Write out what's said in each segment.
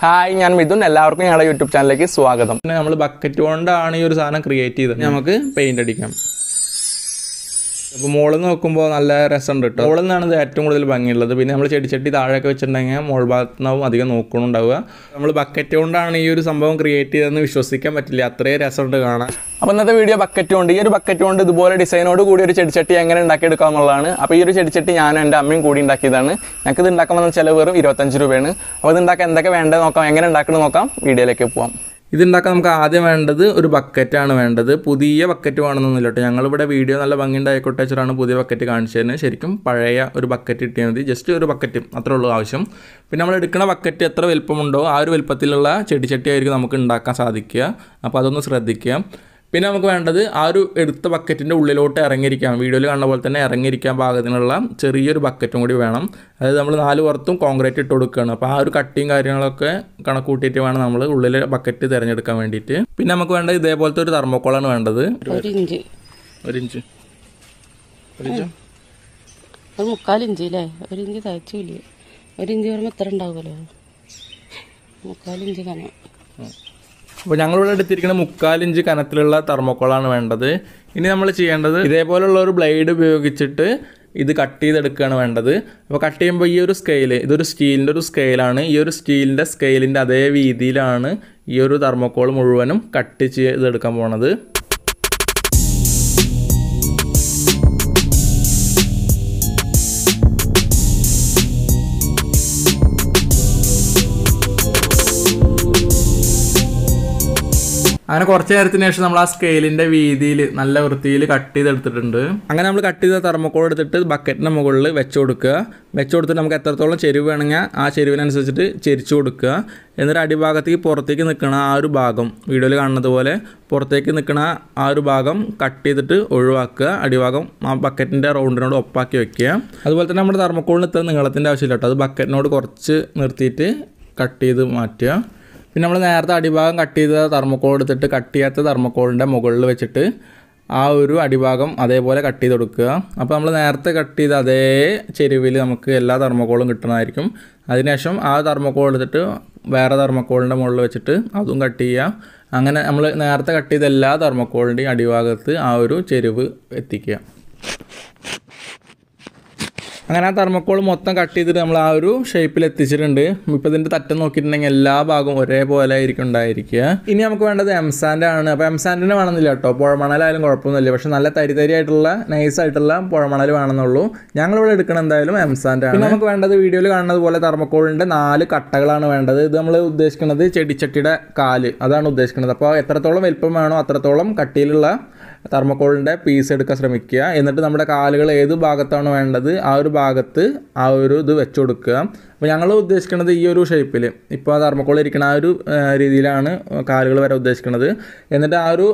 Hi, ഞാൻ മിഥുൻ. എല്ലാവർക്കും ഞങ്ങളുടെ യൂട്യൂബ് ചാനലിലേക്ക് സ്വാഗതം. നമ്മൾ ബക്കറ്റ് കൊണ്ടാണ് ഈ ഒരു സാധനം ക്രിയേറ്റ് ചെയ്തത്. നമുക്ക് പെയിന്റ് അടിക്കാം. അപ്പോൾ മുകളിൽ നോക്കുമ്പോൾ നല്ല രസമുണ്ട് കേട്ടോ. മുകളിൽ നിന്നാണ് ഇത് ഏറ്റവും കൂടുതൽ ഭംഗിയുള്ളത്. പിന്നെ നമ്മൾ ചെടിച്ചട്ടി താഴെയൊക്കെ വെച്ചിട്ടുണ്ടെങ്കിൽ മുകൾ ഭാഗത്തുനിന്നാവും അധികം നോക്കണുണ്ടാവുക. നമ്മൾ ബക്കറ്റ് കൊണ്ടാണ് ഈ ഒരു സംഭവം ക്രിയേറ്റ് ചെയ്തതെന്ന് വിശ്വസിക്കാൻ പറ്റില്ല, അത്രയും രസമുണ്ട് കാണാൻ. അപ്പോൾ ഇന്നത്തെ വീഡിയോ ബക്കറ്റ് കൊണ്ട്, ഈ ഒരു ബക്കറ്റ് കൊണ്ട് ഇതുപോലെ ഡിസൈനോട് കൂടി ഒരു ചെടിച്ചട്ടി എങ്ങനെ ഉണ്ടാക്കിയെടുക്കുക എന്നുള്ളതാണ്. അപ്പോൾ ഈ ഒരു ചെടിച്ചട്ടി ഞാനും എൻ്റെ അമ്മയും കൂടി ഉണ്ടാക്കിയതാണ്. ഞങ്ങൾക്ക് ഇത് ഉണ്ടാക്കാൻ വന്ന ചിലവ് വെറും 25 രൂപയാണ്. അപ്പോൾ ഇത് ഉണ്ടാക്കാൻ എന്തൊക്കെ വേണ്ടത് നോക്കാം, എങ്ങനെ ഉണ്ടാക്കണം നോക്കാം, വീഡിയോയിലേക്ക് പോകാം. ഇതുണ്ടാക്കാൻ നമുക്ക് ആദ്യം വേണ്ടത് ഒരു ബക്കറ്റാണ് വേണ്ടത്. പുതിയ ബക്കറ്റ് വേണമെന്നൊന്നുമില്ല കേട്ടോ. ഞങ്ങളിവിടെ വീഡിയോ നല്ല ഭംഗിയുണ്ടായിക്കോട്ടെ വെച്ചിട്ടാണ് പുതിയ ബക്കറ്റ് കാണിച്ചതിന്. ശരിക്കും പഴയ ഒരു ബക്കറ്റ് കിട്ടിയാൽ മതി, ജസ്റ്റ് ഒരു ബക്കറ്റ് അത്രേ ഉള്ളൂ ആവശ്യം. പിന്നെ നമ്മൾ എടുക്കുന്ന ബക്കറ്റ് എത്ര വലുപ്പമുണ്ടോ ആ ഒരു വലുപ്പത്തിലുള്ള ചെടിച്ചട്ടിയായിരിക്കും നമുക്ക് ഉണ്ടാക്കാൻ സാധിക്കുക. അപ്പോൾ അതൊന്ന് ശ്രദ്ധിക്കുക. പിന്നെ നമുക്ക് വേണ്ടത് ആ ഒരു എടുത്ത ബക്കറ്റിൻ്റെ ഉള്ളിലോട്ട് ഇറങ്ങിയിരിക്കാം, വീഡിയോയിൽ കണ്ട പോലെ തന്നെ ഇറങ്ങിയിരിക്കാൻ പാകത്തിനുള്ള ചെറിയൊരു ബക്കറ്റും കൂടി വേണം. അതായത് നമ്മൾ 4 പുറത്തും കോൺക്രീറ്റ് ഇട്ട് കൊടുക്കുകയാണ്. അപ്പോൾ ആ ഒരു കട്ടിയും കാര്യങ്ങളൊക്കെ കണക്ക് കൂട്ടിയിട്ട് വേണം നമ്മൾ ഉള്ളിലെ ബക്കറ്റ് തിരഞ്ഞെടുക്കാൻ വേണ്ടിയിട്ട്. പിന്നെ നമുക്ക് വേണ്ടത് ഇതേപോലത്തെ ഒരു തെർമോക്കോളാണ് വേണ്ടത്. അപ്പോൾ ഞങ്ങളിവിടെ എടുത്തിരിക്കുന്ന 3/4 ഇഞ്ച് കനത്തിലുള്ള തെർമോക്കോളാണ് വേണ്ടത്. ഇനി നമ്മൾ ചെയ്യേണ്ടത് ഇതേപോലുള്ള ഒരു ബ്ലേഡ് ഉപയോഗിച്ചിട്ട് ഇത് കട്ട് ചെയ്തെടുക്കുകയാണ് വേണ്ടത്. അപ്പോൾ കട്ട് ചെയ്യുമ്പോൾ ഈ ഒരു സ്കെയില്, ഇതൊരു സ്റ്റീലിൻ്റെ ഒരു സ്കെയിലാണ്. ഈ ഒരു സ്റ്റീലിൻ്റെ സ്കെയിലിൻ്റെ അതേ രീതിയിലാണ് ഈ ഒരു തെർമോക്കോൾ മുഴുവനും കട്ട് ചെയ്തെടുക്കാൻ പോണത്. അങ്ങനെ കുറച്ച് നേരത്തിന് ശേഷം നമ്മൾ ആ സ്കെയിലിൻ്റെ വീതിയിൽ നല്ല വൃത്തിയിൽ കട്ട് ചെയ്തെടുത്തിട്ടുണ്ട്. അങ്ങനെ നമ്മൾ കട്ട് ചെയ്ത തെർമോക്കോൾ എടുത്തിട്ട് ബക്കറ്റിൻ്റെ മുകളിൽ വെച്ച് കൊടുക്കുക. വെച്ച് കൊടുത്തിട്ട് നമുക്ക് എത്രത്തോളം ചെരുവ് വേണമെങ്കിൽ ആ ചെരുവിനനുസരിച്ചിട്ട് ചെരിച്ചു കൊടുക്കുക. എന്നിട്ട് അടിഭാഗത്തേക്ക് പുറത്തേക്ക് നിൽക്കണ ആ ഒരു ഭാഗം, വീഡിയോയിൽ കാണുന്നത് പോലെ പുറത്തേക്ക് നിൽക്കണ ആ ഒരു ഭാഗം കട്ട് ചെയ്തിട്ട് ഒഴിവാക്കുക. അടിഭാഗം ആ ബക്കറ്റിൻ്റെ റൗണ്ടിനോട് ഒപ്പാക്കി വയ്ക്കുക. അതുപോലെ തന്നെ നമ്മുടെ തെർമോക്കോളിന് ഇത്ര നീളത്തിൻ്റെ ആവശ്യമില്ല കേട്ടോ, അത് ബക്കറ്റിനോട് കുറച്ച് നിർത്തിയിട്ട് കട്ട് ചെയ്ത് മാറ്റുക. പിന്നെ നമ്മൾ നേരത്തെ അടിഭാഗം കട്ട് ചെയ്ത തെർമോക്കോൾ എടുത്തിട്ട് കട്ട് ചെയ്യാത്ത തെർമോക്കോളിൻ്റെ മുകളിൽ വെച്ചിട്ട് ആ ഒരു അടിഭാഗം അതേപോലെ കട്ട് ചെയ്ത് കൊടുക്കുക. അപ്പോൾ നമ്മൾ നേരത്തെ കട്ട് ചെയ്ത അതേ ചെരുവിൽ നമുക്ക് എല്ലാ തെർമോക്കോളും കിട്ടണമായിരിക്കും. അതിനുശേഷം ആ തെർമോക്കോൾ എടുത്തിട്ട് വേറെ തെർമോക്കോളിൻ്റെ മുകളിൽ വെച്ചിട്ട് അതും കട്ട് ചെയ്യുക. അങ്ങനെ നമ്മൾ നേരത്തെ കട്ട് ചെയ്ത എല്ലാ തെർമോക്കോളിൻ്റെയും അടിഭാഗത്ത് ആ ഒരു ചെരുവ് എത്തിക്കുക. അങ്ങനെ ആ തെർമോക്കോൾ മൊത്തം കട്ട് ചെയ്തിട്ട് നമ്മൾ ആ ഒരു ഷേപ്പിൽ എത്തിച്ചിട്ടുണ്ട്. ഇപ്പോൾ ഇതിൻ്റെ തറ്റം നോക്കിയിട്ടുണ്ടെങ്കിൽ എല്ലാ ഭാഗവും ഒരേപോലെ ആയിരിക്കും ഉണ്ടായിരിക്കുക. ഇനി നമുക്ക് വേണ്ടത് എംസാൻഡ് ആണ്. അപ്പോൾ എംസാൻഡിന് വേണമെന്നില്ല കേട്ടോ, പുഴമണലായാലും കുഴപ്പമൊന്നുമില്ല. പക്ഷേ നല്ല തരിതരിയായിട്ടുള്ള നൈസായിട്ടുള്ള പുഴമണൽ വേണമെന്നുള്ളൂ. ഞങ്ങളിവിടെ എടുക്കണം എന്തായാലും എംസാൻഡ് ആണ്. നമുക്ക് വേണ്ടത് വീഡിയോയിൽ കാണുന്നത് പോലെ തെർമോക്കോളിൻ്റെ 4 കട്ടകളാണ് വേണ്ടത്. ഇത് നമ്മൾ ഉദ്ദേശിക്കുന്നത് ചെടിച്ചട്ടിയുടെ കാല്, അതാണ് ഉദ്ദേശിക്കുന്നത്. അപ്പോൾ എത്രത്തോളം വലുപ്പം വേണോ അത്രത്തോളം കട്ടിയിലുള്ള തെർമോക്കോളിൻ്റെ പീസ് എടുക്കാൻ ശ്രമിക്കുക. എന്നിട്ട് നമ്മുടെ കാലുകൾ ഏത് ഭാഗത്താണ് വേണ്ടത് ആ ഒരു ഭാഗത്ത് ആ ഒരു ഇത് വെച്ച് കൊടുക്കുക. അപ്പോൾ ഞങ്ങൾ ഉദ്ദേശിക്കുന്നത് ഈ ഒരു ഷേപ്പിൽ ഇപ്പോൾ ആ തെർമോക്കോൾ ഇരിക്കുന്ന ആ ഒരു രീതിയിലാണ് കാലുകൾ വരെ ഉദ്ദേശിക്കുന്നത്. എന്നിട്ട് ആ ഒരു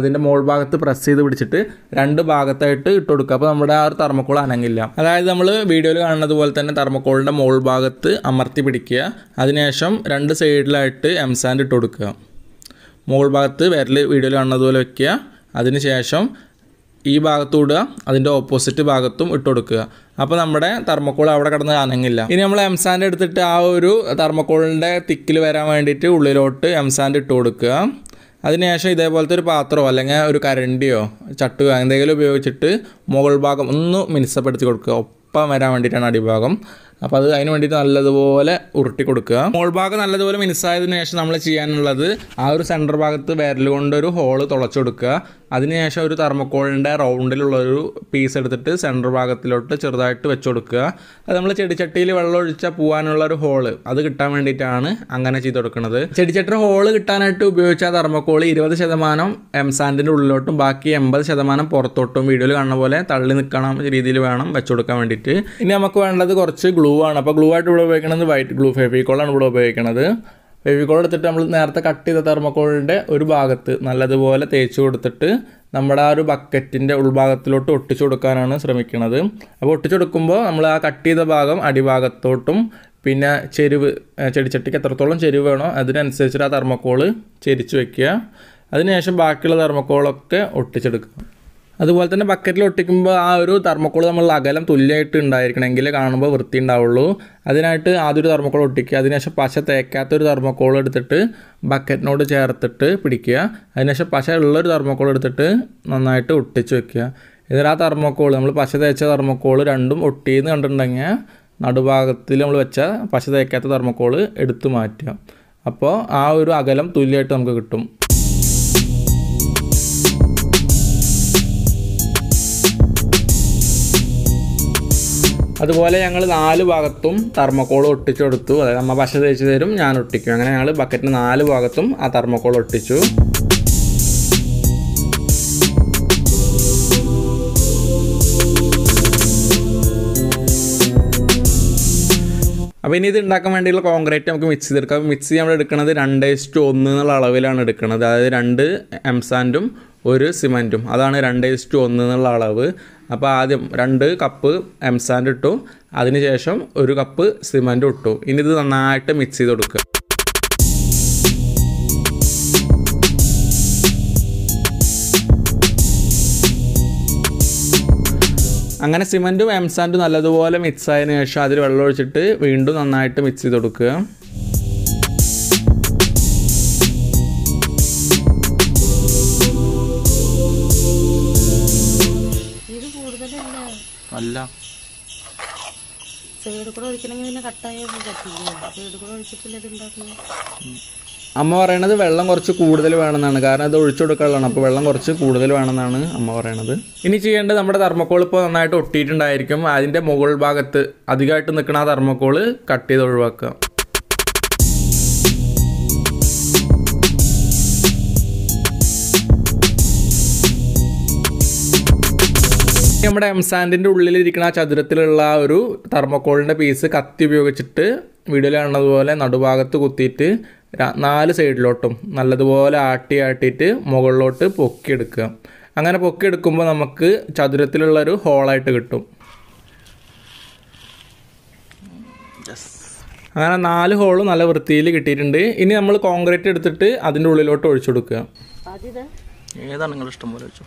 ഇതിൻ്റെ മോൾ ഭാഗത്ത് പ്രസ് ചെയ്ത് പിടിച്ചിട്ട് 2 ഭാഗത്തായിട്ട് ഇട്ട് കൊടുക്കുക. അപ്പോൾ നമ്മുടെ ആ ഒരു തെർമോക്കോൾ അനങ്ങില്ല. അതായത് നമ്മൾ വീഡിയോയിൽ കാണുന്നത് പോലെ തന്നെ തെർമോക്കോളിൻ്റെ മോൾ ഭാഗത്ത് അമർത്തി പിടിക്കുക. അതിനുശേഷം 2 സൈഡിലായിട്ട് എംസാൻഡ് ഇട്ട് കൊടുക്കുക. മോൾ ഭാഗത്ത് വിരൽ വീഡിയോയിൽ കാണുന്നത് പോലെ വയ്ക്കുക. അതിനുശേഷം ഈ ഭാഗത്തും ഇടുക, അതിൻ്റെ ഓപ്പോസിറ്റ് ഭാഗത്തും ഇട്ട് കൊടുക്കുക. അപ്പോൾ നമ്മുടെ തെർമോക്കോൾ അവിടെ കിടന്ന് അനങ്ങില്ല. ഇനി നമ്മൾ എംസാൻഡ് എടുത്തിട്ട് ആ ഒരു തെർമോക്കോളിൻ്റെ തിക്കിൽ വരാൻ വേണ്ടിയിട്ട് ഉള്ളിലോട്ട് എംസാൻഡ് ഇട്ട് കൊടുക്കുക. അതിനുശേഷം ഇതേപോലത്തെ ഒരു പാത്രമോ അല്ലെങ്കിൽ ഒരു കരണ്ടിയോ ചട്ടുകോ എന്തെങ്കിലും ഉപയോഗിച്ചിട്ട് മുകൾ ഭാഗം ഒന്ന് മിനുസപ്പെടുത്തി കൊടുക്കുക. ഒപ്പം വരാൻ വേണ്ടിയിട്ടാണ് അടിഭാഗം. അപ്പോൾ അത് അതിന് വേണ്ടിയിട്ട് നല്ലതുപോലെ ഉരുട്ടി കൊടുക്കുക. മോൾഭാഗം നല്ലതുപോലെ മിനുസായതിനു ശേഷം നമ്മൾ ചെയ്യാനുള്ളത് ആ ഒരു സെൻറ്റർ ഭാഗത്ത് വിരൽ കൊണ്ടൊരു ഹോള് തുളച്ചു കൊടുക്കുക. അതിനുശേഷം ഒരു തെർമോക്കോളിൻ്റെ റൗണ്ടിലുള്ളൊരു പീസ് എടുത്തിട്ട് സെൻറ്റർ ഭാഗത്തിലോട്ട് ചെറുതായിട്ട് വെച്ച് കൊടുക്കുക. അത് നമ്മൾ ചെടിച്ചട്ടിയിൽ വെള്ളം ഒഴിച്ചാൽ പോകാനുള്ള ഒരു ഹോള്, അത് കിട്ടാൻ വേണ്ടിയിട്ടാണ് അങ്ങനെ ചെയ്ത് കൊടുക്കുന്നത്. ചെടിച്ചട്ടിയുടെ ഹോള് കിട്ടാനായിട്ട് ഉപയോഗിച്ച ആ തെർമോക്കോൾ 20% എംസാൻഡിൻ്റെ ഉള്ളിലോട്ടും ബാക്കി 80% പുറത്തോട്ടും വീഡിയോയിൽ കാണുന്ന പോലെ തള്ളി നിൽക്കണം രീതിയിൽ വേണം വെച്ച് കൊടുക്കാൻ വേണ്ടിയിട്ട്. ഇനി നമുക്ക് വേണ്ടത് കുറച്ച് ഗ്ലൂ ആണ്. അപ്പോൾ ഗ്ലൂ ആയിട്ട് ഇവിടെ ഉപയോഗിക്കുന്നത് വൈറ്റ് ഗ്ലൂ, ഫെവിക്കോളാണ് ഇവിടെ ഉപയോഗിക്കുന്നത്. ഫെവിക്കോൾ എടുത്തിട്ട് നമ്മൾ നേരത്തെ കട്ട് ചെയ്ത തെർമോക്കോളിൻ്റെ ഒരു ഭാഗത്ത് നല്ലതുപോലെ തേച്ച് കൊടുത്തിട്ട് നമ്മുടെ ആ ഒരു ബക്കറ്റിൻ്റെ ഉൾഭാഗത്തിലോട്ട് ഒട്ടിച്ചു കൊടുക്കാനാണ് ശ്രമിക്കുന്നത്. അപ്പോൾ ഒട്ടിച്ചു കൊടുക്കുമ്പോൾ നമ്മൾ ആ കട്ട് ചെയ്ത ഭാഗം അടിഭാഗത്തോട്ടും പിന്നെ ചെരുവ്, ചെടിച്ചട്ടിക്ക് എത്രത്തോളം ചെരുവ് വേണോ അതിനനുസരിച്ചിട്ട് ആ തെർമോക്കോൾ ചെരിച്ച് വയ്ക്കുക. അതിനുശേഷം ബാക്കിയുള്ള തെർമോക്കോളൊക്കെ ഒട്ടിച്ചെടുക്കുക. അതുപോലെ തന്നെ ബക്കറ്റിൽ ഒട്ടിക്കുമ്പോൾ ആ ഒരു തെർമോക്കോൾ നമ്മൾ അകലം തുല്യമായിട്ട് ഉണ്ടായിരിക്കണമെങ്കിൽ കാണുമ്പോൾ വൃത്തി ഉണ്ടാവുള്ളൂ. അതിനായിട്ട് ആദ്യം ഒരു തെർമോക്കോൾ ഒട്ടിക്കുക, അതിനുശേഷം പശ തേക്കാത്തൊരു തെർമോക്കോൾ എടുത്തിട്ട് ബക്കറ്റിനോട് ചേർത്തിട്ട് പിടിക്കുക, അതിനുശേഷം പശ ഉള്ളൊരു തെർമോക്കോൾ എടുത്തിട്ട് നന്നായിട്ട് ഒട്ടിച്ച് വെക്കുക. എന്നിട്ട് ആ തെർമോക്കോൾ നമ്മൾ പശ തേച്ച തെർമോക്കോൾ രണ്ടും ഒട്ടിയെന്ന് കണ്ടിട്ടുണ്ടെങ്കിൽ നടുഭാഗത്തിൽ നമ്മൾ വെച്ച പശ തേക്കാത്ത തെർമോക്കോൾ എടുത്തു മാറ്റുക. അപ്പോൾ ആ ഒരു അകലം തുല്യമായിട്ട് നമുക്ക് കിട്ടും. അതുപോലെ ഞങ്ങൾ നാല് ഭാഗത്തും തെർമോക്കോൾ ഒട്ടിച്ചു കൊടുത്തു. അതായത് അമ്മ പശ തേച്ച് തരും, ഞാൻ ഒട്ടിക്കും. അങ്ങനെ ഞങ്ങൾ ബക്കറ്റിന് നാല് ഭാഗത്തും ആ തെർമോക്കോൾ ഒട്ടിച്ചു. അപ്പോൾ ഇനി ഇത് ഉണ്ടാക്കാൻ വേണ്ടിയുള്ള കോൺക്രീറ്റ് നമുക്ക് മിക്സ് ചെയ്തെടുക്കാം. മിക്സ് നമ്മൾ എടുക്കുന്നത് 2:1 എന്നുള്ള അളവിലാണ് എടുക്കുന്നത്. അതായത് 2 എംസാൻഡും 1 സിമൻറ്റും, അതാണ് 2:1 എന്നുള്ള അളവ്. അപ്പോൾ ആദ്യം 2 കപ്പ് എംസാൻഡ് ഇട്ടു, അതിനുശേഷം 1 കപ്പ് സിമൻറ്റ് ഇട്ടു. ഇനി ഇത് നന്നായിട്ട് മിക്സ് ചെയ്ത് കൊടുക്കുക. അങ്ങനെ സിമൻറ്റും എംസാൻഡും നല്ലതുപോലെ മിക്സ് ആയതിനു ശേഷം അതിൽ വെള്ളമൊഴിച്ചിട്ട് വീണ്ടും നന്നായിട്ട് മിക്സ് ചെയ്ത് കൊടുക്കുക. അല്ല അമ്മ പറയണത് വെള്ളം കുറച്ച് കൂടുതൽ വേണമെന്നാണ്, കാരണം അത് ഒഴിച്ചു കൊടുക്കാനുള്ളതാണ്. അപ്പോൾ വെള്ളം കുറച്ച് കൂടുതൽ വേണമെന്നാണ് അമ്മ പറയണത്. ഇനി ചെയ്യേണ്ടത് നമ്മുടെ തെർമോക്കോൾ ഇപ്പോൾ നന്നായിട്ട് ഒട്ടിയിട്ടുണ്ടായിരിക്കും. അതിൻ്റെ മുകൾ ഭാഗത്ത് അധികമായിട്ട് നിൽക്കുന്ന ആ തെർമോക്കോൾ കട്ട് ചെയ്ത് ഒഴിവാക്കുക. നമ്മുടെ എംസാൻഡിൻ്റെ ഉള്ളിലിരിക്കുന്ന ആ ചതുരത്തിലുള്ള ആ ഒരു തെർമോക്കോളിൻ്റെ പീസ് കത്തി ഉപയോഗിച്ചിട്ട് വീഡിയോയിൽ കാണുന്നതുപോലെ നടുഭാഗത്ത് കുത്തിയിട്ട് 4 സൈഡിലോട്ടും നല്ലതുപോലെ ആട്ടിയിട്ട് മുകളിലോട്ട് പൊക്കിയെടുക്കുക. അങ്ങനെ പൊക്കിയെടുക്കുമ്പോൾ നമുക്ക് ചതുരത്തിലുള്ളൊരു ഹോളായിട്ട് കിട്ടും. അങ്ങനെ 4 ഹോളും നല്ല വൃത്തിയിൽ കിട്ടിയിട്ടുണ്ട്. ഇനി നമ്മൾ കോൺക്രീറ്റ് എടുത്തിട്ട് അതിൻ്റെ ഉള്ളിലോട്ട് ഒഴിച്ചു കൊടുക്കുക. ഏതാണ് നിങ്ങൾ ഇഷ്ടം പോലെ വെച്ചു.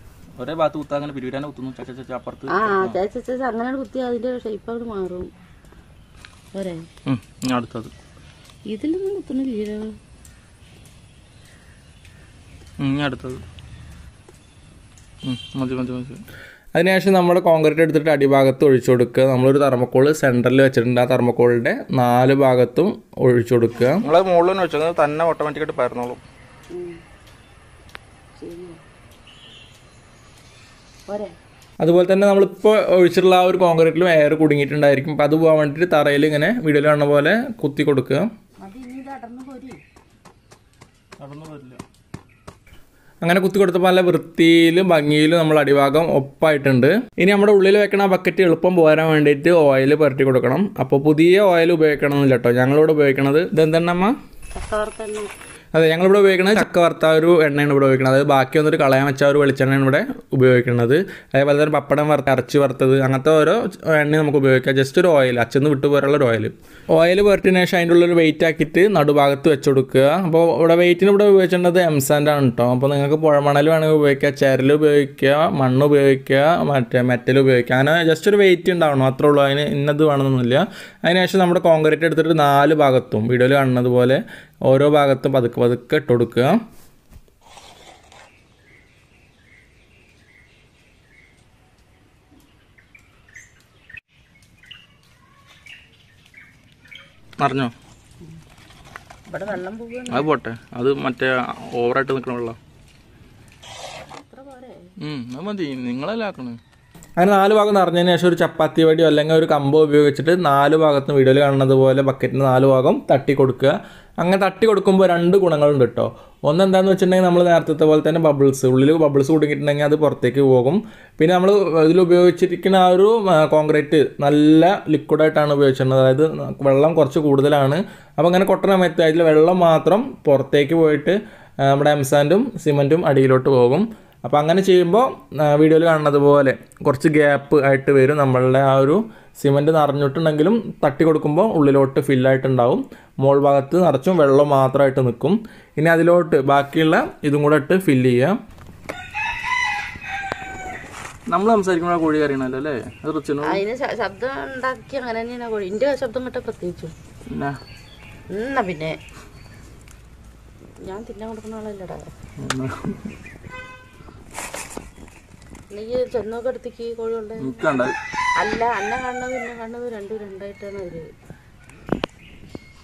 ഒരേ ഭാഗത്ത് കുത്താ, അങ്ങനെ പിരിവിടാനെ കുത്തുന്നു. അങ്ങനെ കുത്തി അതിൻ്റെ ഷേപ്പ് അവിടെ മാറും. അടുത്തത് ഇതിലൊന്നും കുത്തുന്നില്ല. അടുത്തത് മതി മതി മതി. അതിനുശേഷം നമ്മൾ കോൺക്രീറ്റ് എടുത്തിട്ട് അടിഭാഗത്ത് ഒഴിച്ചു കൊടുക്കുക. നമ്മളൊരു തെർമോക്കോൾ സെൻറ്ററിൽ വെച്ചിട്ടുണ്ട്. ആ തെർമോക്കോളിൻ്റെ 4 ഭാഗത്തും ഒഴിച്ചു കൊടുക്കുക. നമ്മളത് മുകളിൽ വെച്ചത് തന്നെ ഓട്ടോമാറ്റിക്കായിട്ട് പരന്നോളും. അതുപോലെ തന്നെ നമ്മളിപ്പോൾ ഒഴിച്ചിട്ടുള്ള ആ ഒരു കോൺക്രീറ്റിലും എയർ കുടുങ്ങിയിട്ടുണ്ടായിരിക്കും. അപ്പോൾ അത് പോകാൻ വേണ്ടിയിട്ട് തറയിൽ ഇങ്ങനെ വീഡിയോയിൽ കാണുന്ന പോലെ കുത്തി കൊടുക്കുക. അങ്ങനെ കുത്തി കൊടുത്തപ്പോൾ നല്ല വൃത്തിയിലും ഭംഗിയിലും നമ്മൾ അടിഭാഗം ഒപ്പായിട്ടുണ്ട്. ഇനി നമ്മുടെ ഉള്ളിൽ വെക്കണ ബക്കറ്റ് എളുപ്പം പോരാൻ വേണ്ടിയിട്ട് ഓയിൽ പുരട്ടി കൊടുക്കണം. അപ്പോൾ പുതിയ ഓയിൽ ഉപയോഗിക്കണം എന്നില്ല കേട്ടോ, ഞങ്ങളിവിടെ ഉപയോഗിക്കണത് ഇതെന്തെണ്ണമ്മ? അതെ, ഞങ്ങളിവിടെ ഉപയോഗിക്കുന്നത് ചക്ക വറുത്ത ഒരു എണ്ണയാണ് ഇവിടെ ഉപയോഗിക്കുന്നത്. അതായത് ബാക്കി വന്നിട്ട് കളയാൻ വെച്ച ഒരു വെളിച്ചെണ്ണയാണ് ഇവിടെ ഉപയോഗിക്കുന്നത്. അതേപോലെ തന്നെ പപ്പടം വറുത്ത, ഇറച്ചി വറുത്തത്, അങ്ങനത്തെ ഓരോ എണ്ണ നമുക്ക് ഉപയോഗിക്കാം. ജസ്റ്റ് ഒരു ഓയിൽ, അച്ഛന്ന് വിട്ടുപോലുള്ള ഒരു ഓയിൽ പുരട്ടിന് ശേഷം അതിൻ്റെ ഉള്ളൊരു വെയിറ്റ് ആക്കിയിട്ട് നടുഭാഗത്ത് വെച്ച് കൊടുക്കുക. അപ്പോൾ ഇവിടെ വെയിറ്റിന് ഇവിടെ ഉപയോഗിക്കേണ്ടത് എംസാൻഡാണ് കേട്ടോ. അപ്പോൾ നിങ്ങൾക്ക് പുഴമണൽ വേണമെങ്കിൽ ഉപയോഗിക്കുക, ചരൽ ഉപയോഗിക്കുക, മണ്ണ് ഉപയോഗിക്കുക, മെറ്റൽ ഉപയോഗിക്കുക. അങ്ങനെ ജസ്റ്റ് ഒരു വെയിറ്റ് ഉണ്ടാവണം, അത്രേ ഉള്ളൂ. അതിന് ഇന്നത് വേണമെന്നൊന്നുമില്ല. അതിനുശേഷം നമ്മുടെ കോൺക്രീറ്റ് എടുത്തിട്ട് 4 ഭാഗത്തും വീഡിയോയിൽ കാണുന്നത് പോലെ ഓരോ ഭാഗത്തും പതുക്കെ പതുക്കെ ഇട്ട് കൊടുക്കുക. അറിഞ്ഞോ അത് പോട്ടെ, അത് മറ്റേ ഓവറായിട്ട് നിൽക്കണ വെള്ളം അത് മതി. നിങ്ങളെല്ലാം ആക്കണേ അങ്ങനെ നാല് ഭാഗം നിറഞ്ഞതിന് ശേഷം ഒരു ചപ്പാത്തി വടിയോ അല്ലെങ്കിൽ ഒരു കമ്പോ ഉപയോഗിച്ചിട്ട് നാല് ഭാഗത്തും വീഡിയോയിൽ കാണുന്നത് പോലെ ബക്കറ്റിൻ്റെ നാല് ഭാഗം തട്ടി കൊടുക്കുക. അങ്ങനെ തട്ടി കൊടുക്കുമ്പോൾ രണ്ട് ഗുണങ്ങളുണ്ട് കേട്ടോ. ഒന്ന് എന്താണെന്ന് വെച്ചിട്ടുണ്ടെങ്കിൽ നമ്മൾ നേരത്തെ പോലെ തന്നെ ബബിൾസ് ഉള്ളിൽ ബബിൾസ് കുടുങ്ങിയിട്ടുണ്ടെങ്കിൽ അത് പുറത്തേക്ക് പോകും. പിന്നെ നമ്മൾ ഇതിൽ ഉപയോഗിച്ചിരിക്കുന്ന ആ ഒരു കോൺക്രീറ്റ് നല്ല ലിക്വിഡായിട്ടാണ് ഉപയോഗിച്ചിരുന്നത്, അതായത് വെള്ളം കുറച്ച് കൂടുതലാണ്. അപ്പോൾ അങ്ങനെ കൊട്ടണ സമയത്ത് അതിൽ വെള്ളം മാത്രം പുറത്തേക്ക് പോയിട്ട് നമ്മുടെ എംസാൻഡും സിമൻറ്റും അടിയിലോട്ട് പോകും. അപ്പോൾ അങ്ങനെ ചെയ്യുമ്പോൾ വീഡിയോയിൽ കാണുന്നത് പോലെ കുറച്ച് ഗ്യാപ്പ് ആയിട്ട് വരും. നമ്മളുടെ ആ ഒരു സിമൻറ്റ് നിറഞ്ഞിട്ടുണ്ടെങ്കിലും തട്ടി കൊടുക്കുമ്പോൾ ഉള്ളിലോട്ട് ഫില്ലായിട്ടുണ്ടാവും, മോൾ ഭാഗത്ത് നിറച്ചും വെള്ളം മാത്രമായിട്ട് നിൽക്കും. ഇനി അതിലോട്ട് ബാക്കിയുള്ള ഇതും കൂടെ ഇട്ട് ഫില്ല് ചെയ്യാം. നമ്മൾ സംസാരിക്കുമ്പോൾ കോഴി കറിയണല്ലോ അല്ലേ? ശബ്ദം ഉണ്ടാക്കി അങ്ങനെ തന്നെയാണ് കോഴി. എൻ്റെ ശബ്ദം കേട്ടാൽ പ്രത്യേകിച്ചു എന്നാ പിന്നെ ഞാൻ തിന്നാൻ കൊടുക്കുന്ന ആളല്ലടാ. നീ ചെന്നൊക്കെ അടുത്തേക്ക് കോഴി ഉണ്ട് അല്ല അന്ന കണ്ണത് ഇന്ന കണ്ണത് രണ്ടും രണ്ടായിട്ടാണ് അവര്.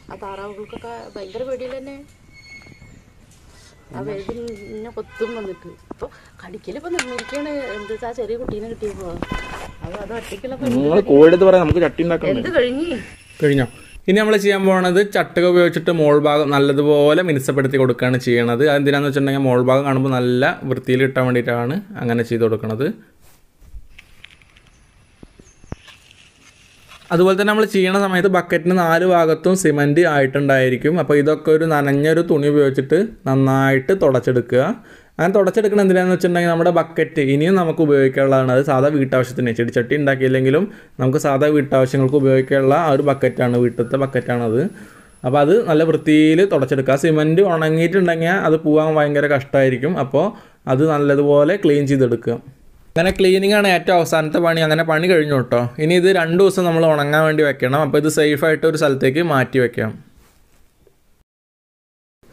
ആ താറാവുകൾക്കൊക്കെ ഭയങ്കര പേടിയിൽ തന്നെ ആ വേദി ഇന്നെ കൊത്തും വന്നിട്ട് ഇപ്പൊ കടിക്കലിപ്പോ നിർമ്മിക്കാണ്. എന്ത് ആ ചെറിയ കുട്ടീനെ കിട്ടിയപ്പോ അത് ഒറ്റയ്ക്കുള്ള എന്ത് കഴിഞ്ഞോ. ഇനി നമ്മൾ ചെയ്യാൻ പോകുന്നത് ചട്ടുക ഉപയോഗിച്ചിട്ട് മോൾ ഭാഗം നല്ലതുപോലെ മിനുസപ്പെടുത്തി കൊടുക്കുകയാണ് ചെയ്യണത്. അതെന്തിനാണെന്ന് വെച്ചിട്ടുണ്ടെങ്കിൽ മോൾ ഭാഗം കാണുമ്പോൾ നല്ല വൃത്തിയിൽ കിട്ടാൻ വേണ്ടിയിട്ടാണ് അങ്ങനെ ചെയ്ത് കൊടുക്കുന്നത്. അതുപോലെ തന്നെ നമ്മൾ ചെയ്യണ സമയത്ത് ബക്കറ്റിന് നാല് ഭാഗത്തും സിമൻറ്റ് ആയിട്ടുണ്ടായിരിക്കും. അപ്പോൾ ഇതൊക്കെ ഒരു നനഞ്ഞൊരു തുണി ഉപയോഗിച്ചിട്ട് നന്നായിട്ട് തുടച്ചെടുക്കുക. അങ്ങനെ തുടച്ചെടുക്കണം എന്തിനാണെന്ന് വെച്ചിട്ടുണ്ടെങ്കിൽ നമ്മുടെ ബക്കറ്റ് ഇനിയും നമുക്ക് ഉപയോഗിക്കാനുള്ളതാണ്. അത് സാധാ വീട്ടാവശ്യത്തിന് ചെടിച്ചട്ടി ഉണ്ടാക്കിയില്ലെങ്കിലും നമുക്ക് സാധാ വീട്ടാവശ്യങ്ങൾക്ക് ഉപയോഗിക്കാനുള്ള ആ ഒരു ബക്കറ്റാണ്, വീട്ടിലത്തെ ബക്കറ്റാണത്. അപ്പോൾ അത് നല്ല വൃത്തിയിൽ തുടച്ചെടുക്കുക. സിമൻറ്റ് ഉണങ്ങിയിട്ടുണ്ടെങ്കിൽ അത് പോകാൻ ഭയങ്കര കഷ്ടമായിരിക്കും. അപ്പോൾ അത് നല്ലതുപോലെ ക്ലീൻ ചെയ്തെടുക്കുക. അങ്ങനെ ക്ലീനിങ്ങാണ് ഏറ്റവും അവസാനത്തെ പണി. അങ്ങനെ പണി കഴിഞ്ഞു കേട്ടോ. ഇനി ഇത് രണ്ട് ദിവസം നമ്മൾ ഉണങ്ങാൻ വേണ്ടി വെക്കണം. അപ്പോൾ ഇത് സേഫായിട്ട് ഒരു സ്ഥലത്തേക്ക് മാറ്റി വെക്കാം.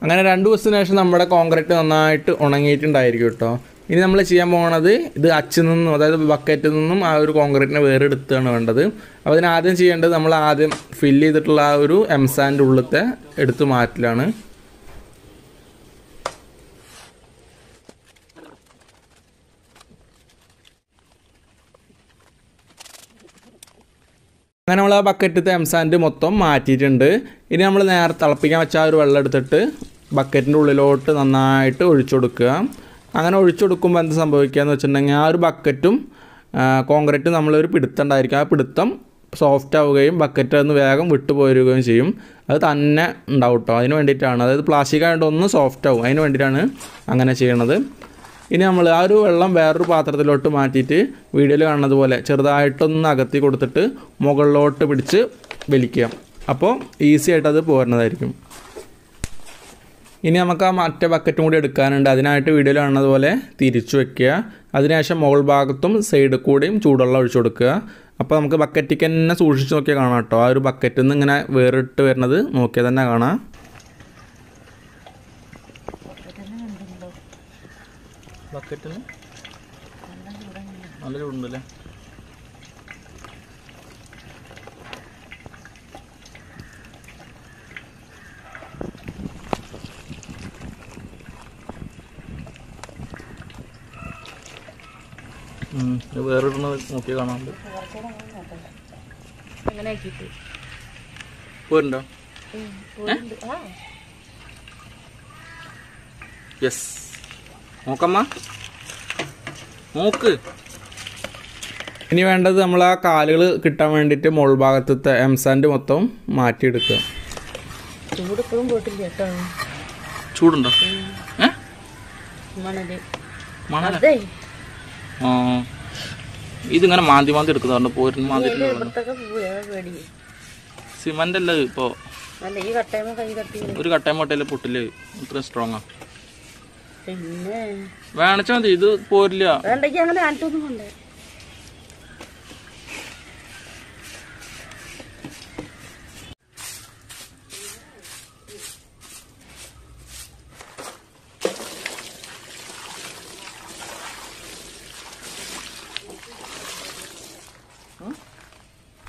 അങ്ങനെ രണ്ട് ദിവസത്തിന് ശേഷം നമ്മുടെ കോൺക്രീറ്റ് നന്നായിട്ട് ഉണങ്ങിയിട്ടുണ്ടായിരിക്കും കേട്ടോ. ഇനി നമ്മൾ ചെയ്യാൻ പോകുന്നത് ഇത് അച്ചിൽ നിന്നും, അതായത് ബക്കറ്റിൽ നിന്നും ആ ഒരു കോൺക്രീറ്റിനെ വേറെടുത്താണ് വേണ്ടത്. അപ്പോൾ അതിനാദ്യം ചെയ്യേണ്ടത് നമ്മൾ ആദ്യം ഫില്ല് ചെയ്തിട്ടുള്ള ആ ഒരു എംസാൻ്റെ ഉള്ളിലത്തെ എടുത്തു മാറ്റലാണ്. അങ്ങനെ നമ്മൾ ആ ബക്കറ്റിലത്തെ എംസാൻഡ് മൊത്തം മാറ്റിയിട്ടുണ്ട്. ഇനി നമ്മൾ നേരെ തിളപ്പിക്കാൻ വെച്ച ആ ഒരു വെള്ളം എടുത്തിട്ട് ബക്കറ്റിൻ്റെ ഉള്ളിലോട്ട് നന്നായിട്ട് ഒഴിച്ചു കൊടുക്കുക. അങ്ങനെ ഒഴിച്ചു കൊടുക്കുമ്പോൾ എന്ത് സംഭവിക്കുക എന്ന് വെച്ചിട്ടുണ്ടെങ്കിൽ ആ ഒരു ബക്കറ്റും കോൺക്രീറ്റും നമ്മളൊരു പിടുത്തം ഉണ്ടായിരിക്കും. ആ പിടുത്തം സോഫ്റ്റ് ആവുകയും ബക്കറ്റിൽ നിന്ന് വേഗം വിട്ടുപോരുകയും ചെയ്യും. അത് തന്നെ ഉണ്ടാവും കേട്ടോ. അതിന് വേണ്ടിയിട്ടാണ്, അതായത് പ്ലാസ്റ്റിക് ആയതുകൊണ്ട് ഒന്ന് സോഫ്റ്റ് ആവും, അതിന് വേണ്ടിയിട്ടാണ് അങ്ങനെ ചെയ്യണത്. ഇനി നമ്മൾ ആ ഒരു വെള്ളം വേറൊരു പാത്രത്തിലോട്ട് മാറ്റിയിട്ട് വീഡിയോയിൽ കാണുന്നത് പോലെ ചെറുതായിട്ടൊന്ന് അകത്തി കൊടുത്തിട്ട് മുകളിലോട്ട് പിടിച്ച് വലിക്കുക. അപ്പോൾ ഈസി ആയിട്ടത് പോരുന്നതായിരിക്കും. ഇനി നമുക്ക് ആ മറ്റേ ബക്കറ്റും കൂടി എടുക്കാനുണ്ട്. അതിനായിട്ട് വീഡിയോയിൽ കാണുന്നത് പോലെ തിരിച്ചു വയ്ക്കുക. അതിനുശേഷം മുകൾ ഭാഗത്തും സൈഡിൽ കൂടിയും ചൂടുവെള്ളം ഒഴിച്ചു കൊടുക്കുക. അപ്പോൾ നമുക്ക് ബക്കറ്റിക്ക് തന്നെ സൂക്ഷിച്ച് നോക്കിയാൽ കാണാം കേട്ടോ. ആ ഒരു ബക്കറ്റിൽ നിന്ന് ഇങ്ങനെ വേറിട്ട് വരുന്നത് നോക്കിയാൽ തന്നെ കാണാം. ബക്കറ്റിന് നല്ല ചൂടുണ്ടല്ലേ. വേറെ നോക്കി കാണാണ്ട് പോരുണ്ടോ? യെസ് നോക്കമ്മ നോക്ക്. ഇനി വേണ്ടത് നമ്മൾ ആ കാലുകൾ കിട്ടാൻ വേണ്ടിയിട്ട് മുകൾ ഭാഗത്തെ എംസാൻഡ് മൊത്തം മാറ്റിയെടുക്കുക. ചൂടിപ്പോഴും പോയിട്ടില്ല കേട്ടോ. ചൂടുണ്ടോ? ഇതിങ്ങനെ മാന്തി മാന്തി എടുക്കുന്നതാണ് പോരും മാന്തി. സിമന്റ് അല്ലേ ഇപ്പോൾ ഒരു കട്ടയം മട്ടയിലെ പൊട്ടില് ഇത്ര സ്ട്രോങ് ആ പിന്നെ വേണച്ച മതി. ഇത് പോരില്ല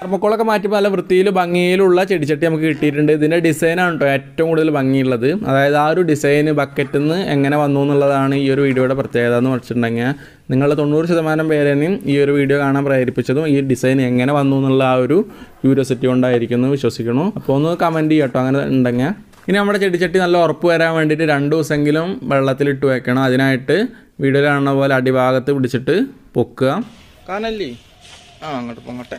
തെർമോക്കോളൊക്കെ മാറ്റിയപ്പോൾ നല്ല വൃത്തിയിൽ ഭംഗിയിലുള്ള ചെടിച്ചട്ടി നമുക്ക് കിട്ടിയിട്ടുണ്ട്. ഇതിൻ്റെ ഡിസൈനാണ് കേട്ടോ ഏറ്റവും കൂടുതൽ ഭംഗിയുള്ളത്. അതായത് ആ ഒരു ഡിസൈന് ബക്കറ്റിൽ നിന്ന് എങ്ങനെ വന്നു എന്നുള്ളതാണ് ഈ ഒരു വീഡിയോയുടെ പ്രത്യേകത എന്ന് വെച്ചിട്ടുണ്ടെങ്കിൽ, നിങ്ങൾ 90% പേരെയും ഈ ഒരു വീഡിയോ കാണാൻ പ്രേരിപ്പിച്ചതും ഈ ഡിസൈൻ എങ്ങനെ വന്നു എന്നുള്ള ആ ഒരു ക്യൂരിയോസിറ്റി കൊണ്ടായിരിക്കും എന്ന് വിശ്വസിക്കുന്നു. അപ്പോൾ ഒന്ന് കമൻറ്റ് ചെയ്യാം കേട്ടോ അങ്ങനെ ഉണ്ടെങ്കിൽ. ഇനി നമ്മുടെ ചെടിച്ചട്ടി നല്ല ഉറപ്പ് വരാൻ വേണ്ടിയിട്ട് 2 ദിവസമെങ്കിലും വെള്ളത്തിലിട്ട് വയ്ക്കണം. അതിനായിട്ട് വീഡിയോയിൽ കാണുന്ന പോലെ അടിഭാഗത്ത് പിടിച്ചിട്ട് പൊക്കുക. കാണല്ലേ? ആ അങ്ങോട്ട് പൊങ്ങട്ടെ,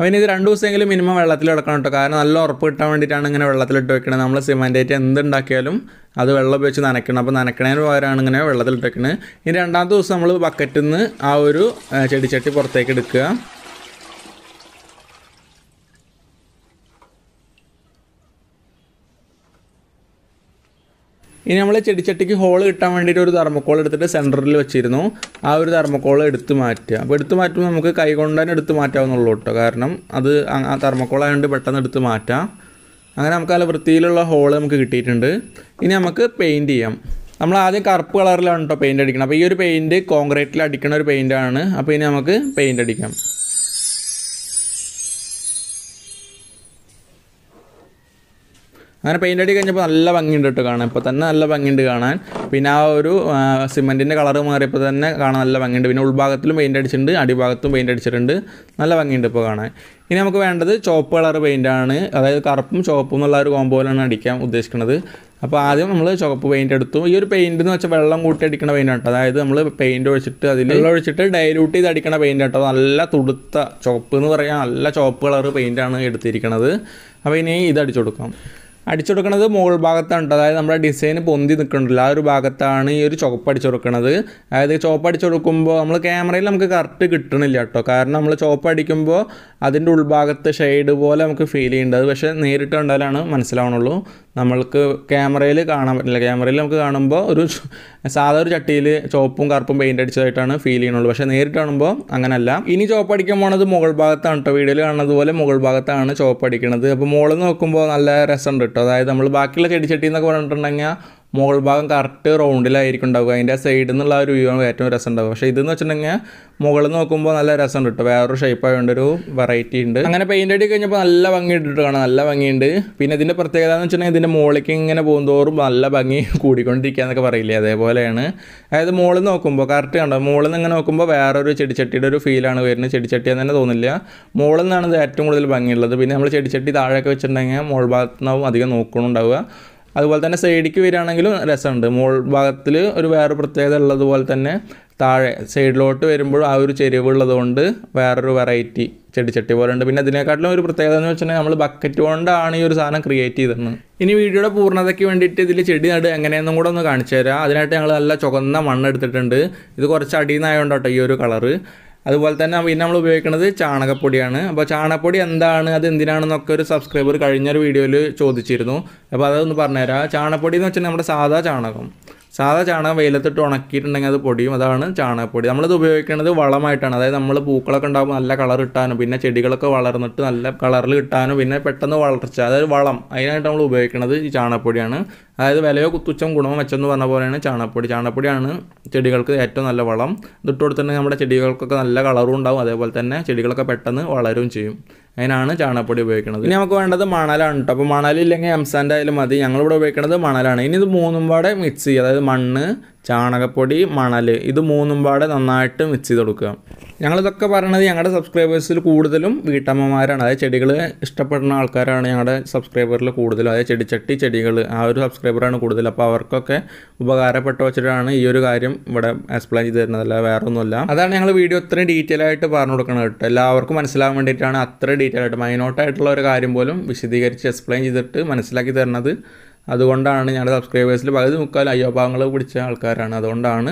അവന് ഇത് 2 ദിവസമെങ്കിലും മിനിമം വെള്ളത്തിൽ കിടക്കണം കേട്ടോ, കാരണം നല്ല ഉറപ്പ് കിട്ടാൻ വേണ്ടിയിട്ടാണ് ഇങ്ങനെ വെള്ളത്തിലിട്ട് വെക്കണത്. നമ്മൾ സിമൻറ്റായിട്ട് എന്തുണ്ടാക്കിയാലും അത് വെള്ളം ഉപയോഗിച്ച് നനയ്ക്കണം. അപ്പോൾ നനയ്ക്കണതിന് പകരമാണ് ഇങ്ങനെ വെള്ളത്തിലിട്ട് വെക്കണത്. ഇനി 2-ാമത്തെ ദിവസം നമ്മൾ ബക്കറ്റിൽ നിന്ന് ആ ഒരു ചെടിച്ചട്ടി പുറത്തേക്ക് എടുക്കുക. ഇനി നമ്മൾ ചെടിച്ചട്ടിക്ക് ഹോള് കിട്ടാൻ വേണ്ടിയിട്ട് ഒരു തെർമോക്കോൾ എടുത്തിട്ട് സെൻറ്ററിൽ വെച്ചിരുന്നു. ആ ഒരു തെർമോക്കോൾ എടുത്ത് മാറ്റുക. അപ്പോൾ എടുത്ത് മാറ്റുമ്പോൾ നമുക്ക് കൈകൊണ്ട് തന്നെ എടുത്ത് മാറ്റാവുന്നുള്ളൂ കേട്ടോ, കാരണം അത് ആ തെർമോക്കോൾ ആയതുകൊണ്ട് പെട്ടെന്ന് എടുത്ത് മാറ്റാം. അങ്ങനെ നമുക്ക് നല്ല വൃത്തിയിലുള്ള ഹോള് നമുക്ക് കിട്ടിയിട്ടുണ്ട്. ഇനി നമുക്ക് പെയിൻറ്റ് ചെയ്യാം. നമ്മൾ ആദ്യം കറുപ്പ് കളറിലാണ് കേട്ടോ പെയിൻറ്റ് അടിക്കണം. അപ്പോൾ ഈ ഒരു പെയിൻറ്റ് കോൺക്രീറ്റിൽ അടിക്കണ ഒരു പെയിൻറ്റാണ്. അപ്പോൾ ഇനി നമുക്ക് പെയിൻറ്റ് അടിക്കാം. അങ്ങനെ പെയിൻ്റ് അടി കഴിഞ്ഞപ്പോൾ നല്ല ഭംഗിയുണ്ട് കേട്ടോ കാണാൻ. ഇപ്പോൾ തന്നെ നല്ല ഭംഗിയുണ്ട് കാണാൻ. പിന്നെ ആ ഒരു സിമൻറ്റിൻ്റെ കളറ് മാറിയപ്പോൾ തന്നെ കാണാൻ നല്ല ഭംഗിയുണ്ട്. പിന്നെ ഉൾഭാഗത്തിലും പെയിൻ്റ് അടിച്ചിട്ടുണ്ട്, അടിഭാഗത്തും പെയിൻ്റ് അടിച്ചിട്ടുണ്ട്. നല്ല ഭംഗിയുണ്ട് ഇപ്പോൾ കാണാൻ. ഇനി നമുക്ക് വേണ്ടത് ചുവപ്പ് കളർ പെയിൻ്റാണ്. അതായത് കറുപ്പും ചുവപ്പും എന്നുള്ള ഒരു കോമ്പോയിലാണ് അടിക്കാൻ ഉദ്ദേശിക്കുന്നത്. അപ്പോൾ ആദ്യം നമ്മൾ ചുവപ്പ് പെയിൻ്റ് എടുത്തു. ഈ ഒരു പെയിൻ്റ് എന്ന് വെച്ചാൽ വെള്ളം കൂട്ടി അടിക്കണ പെയിൻ്റ് കേട്ടോ. അതായത് നമ്മൾ പെയിൻ്റ് ഒഴിച്ചിട്ട് അതിൽ വെള്ളം ഒഴിച്ചിട്ട് ഡൈലൂട്ട് ചെയ്ത് അടിക്കണ പെയിൻ്റ് കേട്ടോ. നല്ല തുടുത്ത ചുവപ്പ് എന്ന് പറയാൻ നല്ല ചുവപ്പ് കളർ പെയിൻ്റാണ് എടുത്തിരിക്കുന്നത്. അപ്പോൾ ഇനി ഇത് അടിച്ചു കൊടുക്കാം. അടിച്ചു കൊടുക്കുന്നത് മുകൾ ഭാഗത്താണ് കേട്ടോ. അതായത് നമ്മുടെ ഡിസൈന് പൊന്തി നിൽക്കണ്ടല്ലോ, ആ ഒരു ഭാഗത്താണ് ഈ ഒരു ചുവപ്പ് അടിച്ചു കൊടുക്കുന്നത്. അതായത് ചുവപ്പ് അടിച്ചു കൊടുക്കുമ്പോൾ നമ്മൾ ക്യാമറയിൽ നമുക്ക് കറക്റ്റ് കിട്ടണില്ല കേട്ടോ, കാരണം നമ്മൾ ചുവപ്പ് അടിക്കുമ്പോൾ അതിൻ്റെ ഉൾഭാഗത്ത് ഷെയ്ഡ് പോലെ നമുക്ക് ഫീൽ ചെയ്യുന്നുണ്ട്. അത് പക്ഷേ നേരിട്ട് കണ്ടാലാണ് മനസ്സിലാവണുള്ളൂ, നമ്മൾക്ക് ക്യാമറയിൽ കാണാൻ പറ്റില്ല. ക്യാമറയിൽ നമുക്ക് കാണുമ്പോൾ ഒരു സാധാ ഒരു ചട്ടിയിൽ ചുവപ്പും കറുപ്പും പെയിൻ്റ് അടിച്ചതായിട്ടാണ് ഫീൽ ചെയ്യണുള്ളൂ, പക്ഷേ നേരിട്ട് കാണുമ്പോൾ അങ്ങനെയല്ല. ഇനി ചുവപ്പ് അടിക്കാൻ പോണത് മുകൾ ഭാഗത്താണ് കേട്ടോ. വീഡിയോയിൽ കാണുന്നത് പോലെ മുകൾ ഭാഗത്താണ് ചുവപ്പ് അടിക്കുന്നത്. അപ്പോൾ മുകളിൽ നോക്കുമ്പോൾ നല്ല രസമുണ്ട് കേട്ടോ. അതായത് നമ്മൾ ബാക്കിയുള്ള ചെടിച്ചട്ടി എന്നൊക്കെ പറഞ്ഞിട്ടുണ്ടെങ്കിൽ മുകൾ ഭാഗം കറക്റ്റ് റൗണ്ടിലായിരിക്കും ഉണ്ടാവുക, അതിൻ്റെ സൈഡിൽ നിന്നുള്ള ഒരു വ്യൂ ആണ് ഏറ്റവും രസം ഉണ്ടാവുക. പക്ഷേ ഇതെന്ന് വെച്ചിട്ടുണ്ടെങ്കിൽ മുകളിൽ നോക്കുമ്പോൾ നല്ല രസമുണ്ട് കേട്ടോ, വേറൊരു ഷേപ്പ് ആയതുകൊണ്ട് ഒരു വെറൈറ്റി ഉണ്ട്. അങ്ങനെ പെയിൻ്റ് അടി കഴിഞ്ഞപ്പോൾ നല്ല ഭംഗി ഇട്ടിട്ട് കാണാം, നല്ല ഭംഗിയുണ്ട്. പിന്നെ ഇതിൻ്റെ പ്രത്യേകത എന്ന് വെച്ചിട്ടുണ്ടെങ്കിൽ ഇതിൻ്റെ മുകളിലേക്ക് ഇങ്ങനെ പോകുന്തോറും നല്ല ഭംഗി കൂടിക്കൊണ്ടിരിക്കുക എന്നൊക്കെ പറയില്ലേ, അതേപോലെയാണ്. അതായത് മുകളിൽ നോക്കുമ്പോൾ കറക്റ്റ് കണ്ടോ, മുകളിൽ നിന്ന് ഇങ്ങനെ നോക്കുമ്പോൾ വേറൊരു ചെടിച്ചട്ടിയുടെ ഒരു ഫീലാണ് വരുന്നത്. ചെടിച്ചട്ടിയെന്ന് തന്നെ തോന്നില്ല, മുകളിൽ നിന്നാണ് ഇത് ഏറ്റവും കൂടുതൽ ഭംഗിയുള്ളത്. പിന്നെ നമ്മൾ ചെടിച്ചട്ടി താഴെയൊക്കെ വെച്ചിട്ടുണ്ടെങ്കിൽ മുകൾ ഭാഗത്തുനിന്നാവും അധികം നോക്കണുണ്ടാവുക. അതുപോലെ തന്നെ സൈഡിലേക്ക് വരികയാണെങ്കിലും രസമുണ്ട്. മുകൾ ഭാഗത്തിൽ ഒരു വേറെ പ്രത്യേകത ഉള്ളതുപോലെ തന്നെ താഴെ സൈഡിലോട്ട് വരുമ്പോൾ ആ ഒരു ചെരിവുള്ളത് കൊണ്ട് വേറൊരു വെറൈറ്റി ചെടിച്ചട്ടി പോലെ ഉണ്ട്. പിന്നെ അതിനെക്കാട്ടിലും ഒരു പ്രത്യേകത എന്ന് വെച്ചിട്ടുണ്ടെങ്കിൽ നമ്മൾ ബക്കറ്റ് കൊണ്ടാണ് ഈ ഒരു സാധനം ക്രിയേറ്റ് ചെയ്തിരുന്നത്. ഇനി വീഡിയോയുടെ പൂർണ്ണതയ്ക്ക് വേണ്ടിയിട്ട് ഇതിൽ ചെടി നട് എങ്ങനെയെന്നും കൂടെ ഒന്ന് കാണിച്ചു തരാം. അതിനായിട്ട് ഞങ്ങൾ നല്ല ചുവന്ന മണ്ണെടുത്തിട്ടുണ്ട്. ഇത് കുറച്ച് അടിയുന്നതായതുകൊണ്ട് കേട്ടോ ഈ ഒരു കളറ്. അതുപോലെ തന്നെ പിന്നെ നമ്മൾ ഉപയോഗിക്കുന്നത് ചാണകപ്പൊടിയാണ്. അപ്പോൾ ചാണകപ്പൊടി എന്താണ്, അത് എന്തിനാണെന്നൊക്കെ ഒരു സബ്സ്ക്രൈബർ കഴിഞ്ഞൊരു വീഡിയോയിൽ ചോദിച്ചിരുന്നു. അപ്പോൾ അതൊന്ന് പറഞ്ഞുതരാം. ചാണകപ്പൊടി എന്ന് വെച്ചാൽ നമ്മുടെ സാധാ ചാണകം വെയിലത്തിട്ട് ഉണക്കിയിട്ടുണ്ടെങ്കിൽ അത് പൊടിയും, അതാണ് ചാണകപ്പൊടി. നമ്മളിത് ഉപയോഗിക്കുന്നത് വളമായിട്ടാണ്. അതായത് നമ്മൾ പൂക്കളൊക്കെ ഉണ്ടാകുമ്പോൾ നല്ല കളർ കിട്ടാനും പിന്നെ ചെടികളൊക്കെ വളർന്നിട്ട് നല്ല കളറിൽ കിട്ടാനും പിന്നെ പെട്ടെന്ന് വളർച്ച, അതായത് വളം, അതിനായിട്ട് നമ്മൾ ഉപയോഗിക്കുന്നത് ഈ ചാണകപ്പൊടിയാണ്. അതായത് വിലയോ തുച്ഛം ഗുണമോ മെച്ചെന്ന് പറഞ്ഞ പോലെയാണ് ചാണകപ്പൊടി. ചാണകപ്പൊടിയാണ് ചെടികൾക്ക് ഏറ്റവും നല്ല വളം. ഇതിട്ട് കൊടുത്തിട്ടുണ്ടെങ്കിൽ നമ്മുടെ ചെടികൾക്കൊക്കെ നല്ല കളറും ഉണ്ടാവും, അതേപോലെ തന്നെ ചെടികളൊക്കെ പെട്ടെന്ന് വളരും ചെയ്യും. അതിനാണ് ചാണകപ്പൊടി ഉപയോഗിക്കുന്നത്. ഇനി നമുക്ക് വേണ്ടത് മണലാണ് കേട്ടോ. അപ്പോൾ മണലില്ലെങ്കിൽ എംസാൻഡ് ആയാലും മതി. ഞങ്ങളിവിടെ ഉപയോഗിക്കുന്നത് മണലാണ്. ഇനി ഇത് 3 പാടെ മിക്സ് ചെയ്യുക. അതായത് മണ്ണ്, ചാണകപ്പൊടി, മണൽ, ഇത് 3 പാടെ നന്നായിട്ട് മിക്സ് ചെയ്ത് കൊടുക്കുക. ഞങ്ങളിതൊക്കെ പറയണത് ഞങ്ങളുടെ സബ്സ്ക്രൈബേഴ്സിൽ കൂടുതലും വീട്ടമ്മമാരാണ്, അതായത് ചെടികളെ ഇഷ്ടപ്പെടുന്ന ആൾക്കാരാണ് ഞങ്ങളുടെ സബ്സ്ക്രൈബറിൽ കൂടുതലും, അതായത് ചെടിച്ചട്ടി ചെടികൾ ആ ഒരു സബ്സ്ക്രൈബറാണ് കൂടുതൽ. അപ്പോൾ അവർക്കൊക്കെ ഉപകാരപ്പെട്ട വെച്ചിട്ടാണ് ഈ ഒരു കാര്യം ഇവിടെ എക്സ്പ്ലെയിൻ ചെയ്ത് തരുന്നത്, അല്ല വേറെ ഒന്നുമല്ല. അതാണ് ഞങ്ങൾ വീഡിയോ ഇത്രയും ഡീറ്റെയിൽ ആയിട്ട് പറഞ്ഞു കൊടുക്കുന്നത് കേട്ടോ, എല്ലാവർക്കും മനസ്സിലാകാൻ വേണ്ടിയിട്ടാണ്. അത്ര ഡീറ്റെയിൽ ആയിട്ട് മൈനോട്ടായിട്ടുള്ള ഒരു കാര്യം പോലും വിശദീകരിച്ച് എക്സ്പ്ലെയിൻ ചെയ്തിട്ട് മനസ്സിലാക്കി തരുന്നത്. അതുകൊണ്ടാണ് ഞങ്ങളുടെ സബ്സ്ക്രൈബേഴ്സിൽ പകുതി മുക്കാൽ അയ്യോഭാവങ്ങൾ പിടിച്ച ആൾക്കാരാണ്, അതുകൊണ്ടാണ്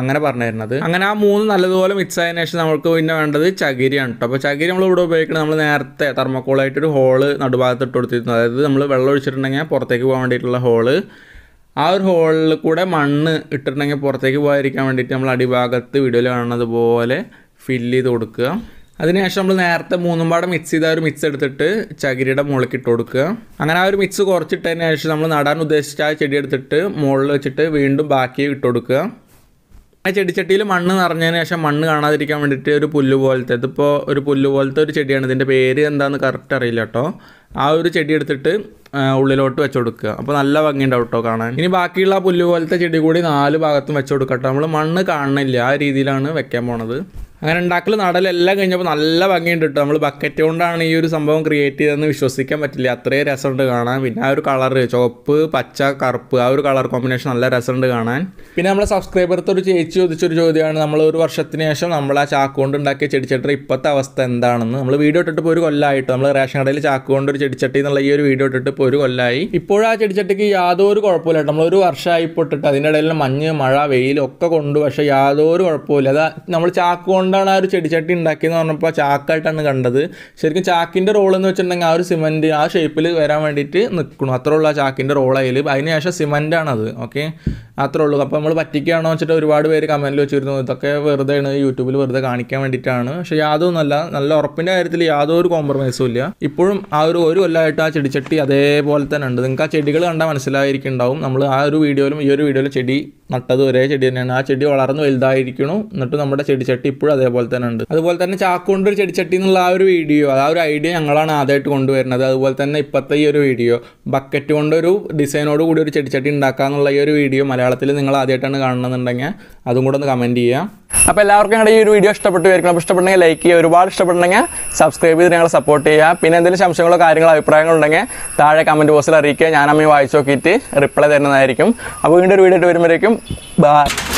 അങ്ങനെ പറഞ്ഞു തരുന്നത്. അങ്ങനെ ആ മൂന്ന് നല്ലതുപോലെ മിക്സ് ആയതിനു ശേഷം നമുക്ക് പിന്നെ വേണ്ടത് ചകിരിയാണ് കേട്ടോ. അപ്പോൾ ചകിരി നമ്മൾ ഇവിടെ ഉപയോഗിക്കുന്നത്, നമ്മൾ നേരത്തെ തെർമോക്കോളായിട്ടൊരു ഹോള് നടുഭാഗത്ത് ഇട്ട് കൊടുത്തിരുന്നു, അതായത് നമ്മൾ വെള്ളം ഒഴിച്ചിട്ടുണ്ടെങ്കിൽ പുറത്തേക്ക് പോകാൻ വേണ്ടിയിട്ടുള്ള ഹോള്, ആ ഒരു ഹോളിൽ കൂടെ മണ്ണ് ഇട്ടിട്ടുണ്ടെങ്കിൽ പുറത്തേക്ക് പോകാതിരിക്കാൻ വേണ്ടിയിട്ട് നമ്മൾ അടിഭാഗത്ത് വീഡിയോയിൽ കാണുന്നത് പോലെ ഫില്ല് ചെയ്ത് കൊടുക്കുക. അതിനുശേഷം നമ്മൾ നേരത്തെ മൂന്നും പാടെ മിക്സ് ചെയ്ത ഒരു മിക്സ് എടുത്തിട്ട് ചകിരിയുടെ മുകളിലിട്ട് കൊടുക്കുക. അങ്ങനെ ആ ഒരു മിക്സ് കുറച്ചിട്ടതിന് ശേഷം നമ്മൾ നടാൻ ഉദ്ദേശിച്ച ആ ചെടി എടുത്തിട്ട് മുകളിൽ വെച്ചിട്ട് വീണ്ടും ബാക്കി ഇട്ട് കൊടുക്കുക. ആ ചെടിച്ചട്ടിയിൽ മണ്ണ് നിറഞ്ഞതിന് ശേഷം മണ്ണ് കാണാതിരിക്കാൻ വേണ്ടിയിട്ട് ഒരു പുല്ല് പോലത്തെ, ഇതിപ്പോൾ ഒരു പുല്ല് പോലത്തെ ഒരു ചെടിയാണ്, ഇതിൻ്റെ പേര് എന്താണെന്ന് കറക്റ്റ് അറിയില്ല കേട്ടോ. ആ ഒരു ചെടി എടുത്തിട്ട് ഉള്ളിലോട്ട് വെച്ച് കൊടുക്കുക. അപ്പോൾ നല്ല ഭംഗിയുണ്ടാവും കേട്ടോ കാണാൻ. ഇനി ബാക്കിയുള്ള പുല്ല് പോലത്തെ ചെടി കൂടി നാല് ഭാഗത്തും വെച്ച് കൊടുക്കുക കേട്ടോ. നമ്മൾ മണ്ണ് കാണുന്നില്ല, ആ രീതിയിലാണ് വെക്കാൻ പോണത്. അങ്ങനെ ഉണ്ടാക്കൽ നടലെല്ലാം കഴിഞ്ഞപ്പോൾ നല്ല ഭംഗിയുണ്ട് കേട്ടോ. നമ്മൾ ബക്കറ്റ് കൊണ്ടാണ് ഈ ഒരു സംഭവം ക്രിയേറ്റ് ചെയ്തതെന്ന് വിശ്വസിക്കാൻ പറ്റില്ല, അത്രയും രസമുണ്ട് കാണാൻ. പിന്നെ ആ ഒരു കളർ ചുവപ്പ് പച്ച കറുപ്പ് ആ ഒരു കളർ കോമ്പിനേഷൻ നല്ല രസമുണ്ട് കാണാൻ. പിന്നെ നമ്മളെ സബ്സ്ക്രൈബർത്ത് ഒരു ചേച്ചി ചോദിച്ചൊരു ചോദ്യമാണ്, നമ്മൾ ഒരു വർഷത്തിന് ശേഷം നമ്മൾ ആ ചാക്ക് കൊണ്ട് ഉണ്ടാക്കിയ ചെടിച്ചട്ടിയുടെ ഇപ്പോഴത്തെ അവസ്ഥ എന്താണെന്ന്. നമ്മൾ വീഡിയോ ഇട്ടിട്ട് ഇപ്പോൾ ഒരു കൊല്ലമായിട്ട്, നമ്മൾ റേഷൻ കടയിൽ ചാക്ക് കൊണ്ട് ഒരു ചെടിച്ചട്ടി എന്നുള്ള ഈ ഒരു വീഡിയോ ഇട്ടിട്ട് ഇപ്പോൾ ഒരു കൊല്ലമായി. ഇപ്പോഴും ആ ചെടിച്ചട്ടിക്ക് യാതൊരു കുഴപ്പമില്ല. നമ്മളൊരു വർഷമായി ഇപ്പോൾ ഇട്ടിട്ട് അതിൻ്റെ ഇടയിൽ മഞ്ഞ് മഴ വെയിലൊക്കെ കൊണ്ട്, പക്ഷേ യാതൊരു കുഴപ്പമില്ല. അത് നമ്മൾ ചാക്ക് കൊണ്ട് ാണ് ആ ഒരു ചെടിച്ചട്ടി ഉണ്ടാക്കിയെന്ന് പറഞ്ഞപ്പോൾ ചാക്കായിട്ടാണ് കണ്ടത്. ശരിക്കും ചാക്കിൻ്റെ റോൾ എന്ന് വെച്ചിട്ടുണ്ടെങ്കിൽ ആ ഒരു സിമൻറ്റ് ആ ഷേപ്പിൽ വരാൻ വേണ്ടിയിട്ട് നിൽക്കണം, അത്രയുള്ള ആ ചാക്കിൻ്റെ റോൾ അതിൽ. അതിനുശേഷം സിമൻറ്റാണത്, ഓക്കെ അത്രേ ഉള്ളൂ. അപ്പോൾ നമ്മൾ പറ്റിക്കുകയാണോ വെച്ചിട്ട് ഒരുപാട് പേര് കമൻറ്റിൽ വെച്ചിരുന്നു, ഇതൊക്കെ വെറുതെയാണ് യൂട്യൂബിൽ വെറുതെ കാണിക്കാൻ വേണ്ടിയിട്ടാണ്. പക്ഷേ യാതൊന്നുമല്ല, നല്ല ഉറപ്പിൻ്റെ കാര്യത്തിൽ യാതൊരു കോംപ്രമൈസും ഇല്ല. ഇപ്പോഴും ആ ഒരു കൊല്ലമായിട്ട് ആ ചെടിച്ചട്ടി അതേപോലെ തന്നെ ഉണ്ട്. നിങ്ങൾക്ക് ആ ചെടികൾ കണ്ടാൽ മനസ്സിലായിരിക്കുന്നുണ്ടാവും, നമ്മൾ ആ ഒരു വീഡിയോയിലും ഈ ഒരു വീഡിയോയിലും ചെടി നട്ടത് ഒരേ ചെടി തന്നെയാണ്. ആ ചെടി വളർന്ന് വലുതായിരിക്കണം, എന്നിട്ട് നമ്മുടെ ചെടിച്ചട്ടി ഇപ്പോഴും അതേപോലെ തന്നെ ഉണ്ട്. അതുപോലെ തന്നെ ചാക്കുകൊണ്ടൊരു ചെടിച്ചട്ടി എന്നുള്ള ആ ഒരു വീഡിയോ, ആ ഒരു ഐഡിയ ഞങ്ങളാണ് ആദ്യമായിട്ട് കൊണ്ടുവരുന്നത്. അതുപോലെ തന്നെ ഇപ്പോഴത്തെ ഈ ഒരു വീഡിയോ ബക്കറ്റ് കൊണ്ടൊരു ഡിസൈനോട് കൂടി ഒരു ചെടിച്ചട്ടി ഉണ്ടാക്കാമെന്നുള്ള ഈ ഒരു വീഡിയോ മലയാളത്തിൽ നിങ്ങൾ ആദ്യമായിട്ടാണ് കാണണമെന്നുണ്ടെങ്കിൽ അതും കൂടെ ഒന്ന് കമൻറ്റ് ചെയ്യാം. അപ്പോൾ എല്ലാവർക്കും ഞങ്ങളുടെ ഈ ഒരു വീഡിയോ ഇഷ്ടപ്പെട്ടു വരികയാണ്. അപ്പോൾ ഇഷ്ടപ്പെട്ടെങ്കിൽ ലൈക്ക് ചെയ്യുക, ഒരുപാട് ഇഷ്ടപ്പെട്ടെങ്കിൽ സബ്സ്ക്രൈബ് ചെയ്ത് ഞങ്ങളെ സപ്പോർട്ട് ചെയ്യുക. പിന്നെ എന്തെങ്കിലും സംശയങ്ങളോ കാര്യങ്ങളോ അഭിപ്രായങ്ങളോ ഉണ്ടെങ്കിൽ താഴെ കമൻറ്റ് ബോക്സിൽ അറിയിക്കുക, ഞാനമ്മ വായിച്ച് നോക്കിയിട്ട് റിപ്ലൈ തരുന്നതായിരിക്കും. അപ്പോൾ വീണ്ടും ഒരു വീഡിയോ ആയിട്ട് വരുമ്പോഴേക്കും ബൈ.